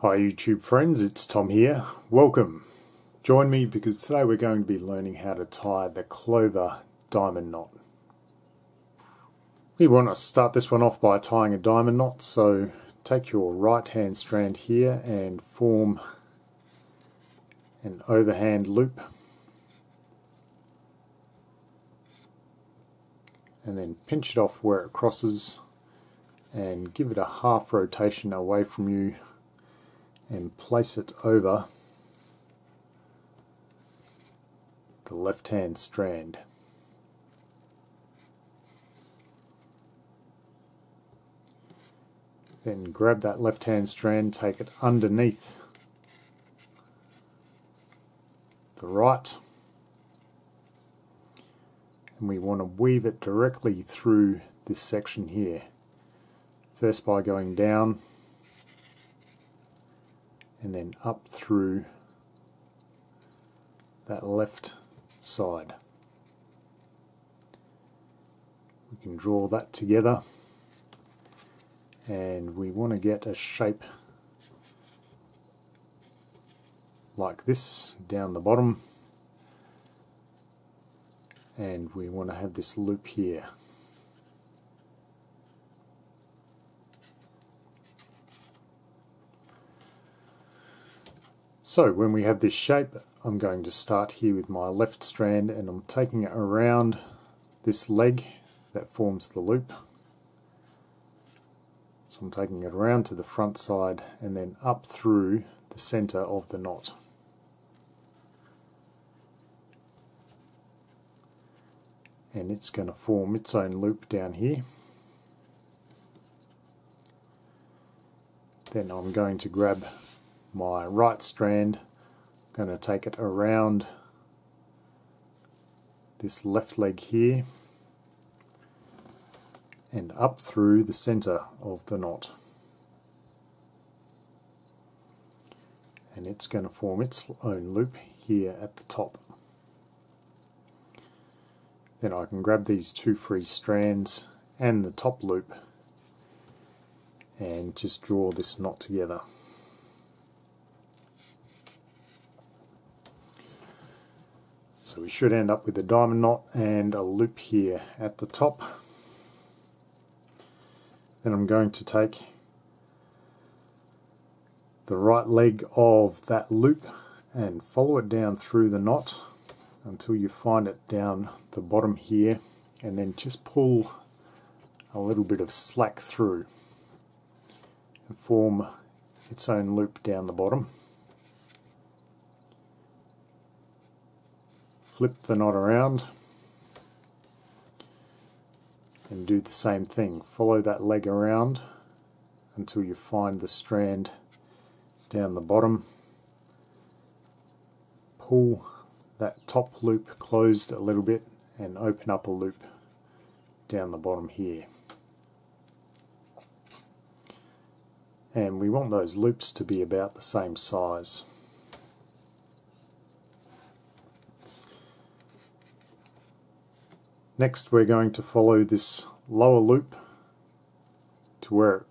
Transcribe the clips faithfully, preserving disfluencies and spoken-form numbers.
Hi YouTube friends, it's Tom here. Welcome. Join me because today we're going to be learning how to tie the clover diamond knot. We want to start this one off by tying a diamond knot, so take your right hand strand here and form an overhand loop and then pinch it off where it crosses and give it a half rotation away from you and place it over the left hand strand. Then grab that left hand strand, take it underneath the right, and we want to weave it directly through this section here, first by going down and then up through that left side. We can draw that together, and we want to get a shape like this down the bottom, and we want to have this loop here. So when we have this shape, I'm going to start here with my left strand, and I'm taking it around this leg that forms the loop. So I'm taking it around to the front side and then up through the center of the knot. And it's going to form its own loop down here. Then I'm going to grab my right strand, I'm going to take it around this left leg here and up through the center of the knot, and it's going to form its own loop here at the top. Then I can grab these two free strands and the top loop and just draw this knot together. So we should end up with a diamond knot and a loop here at the top. Then I'm going to take the right leg of that loop and follow it down through the knot until you find it down the bottom here, and then just pull a little bit of slack through and form its own loop down the bottom. Flip the knot around and do the same thing. Follow that leg around until you find the strand down the bottom. Pull that top loop closed a little bit and open up a loop down the bottom here. And we want those loops to be about the same size. Next we're going to follow this lower loop to where it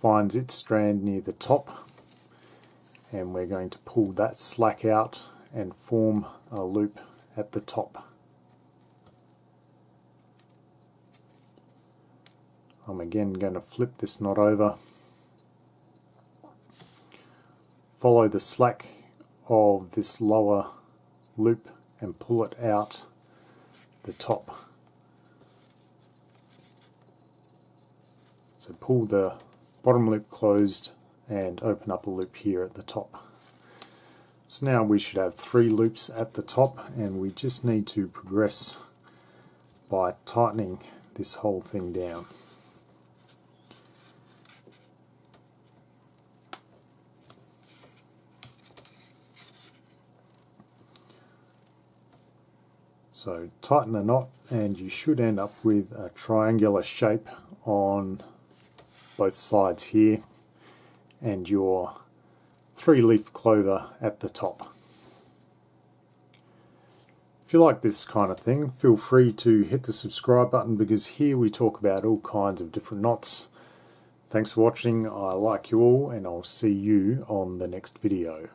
finds its strand near the top, and we're going to pull that slack out and form a loop at the top. I'm again going to flip this knot over, follow the slack of this lower loop and pull it out the top. So pull the bottom loop closed and open up a loop here at the top. So now we should have three loops at the top, and we just need to progress by tightening this whole thing down. So tighten the knot, and you should end up with a triangular shape on both sides here and your three-leaf clover at the top. If you like this kind of thing, feel free to hit the subscribe button, because here we talk about all kinds of different knots. Thanks for watching. I like you all, and I'll see you on the next video.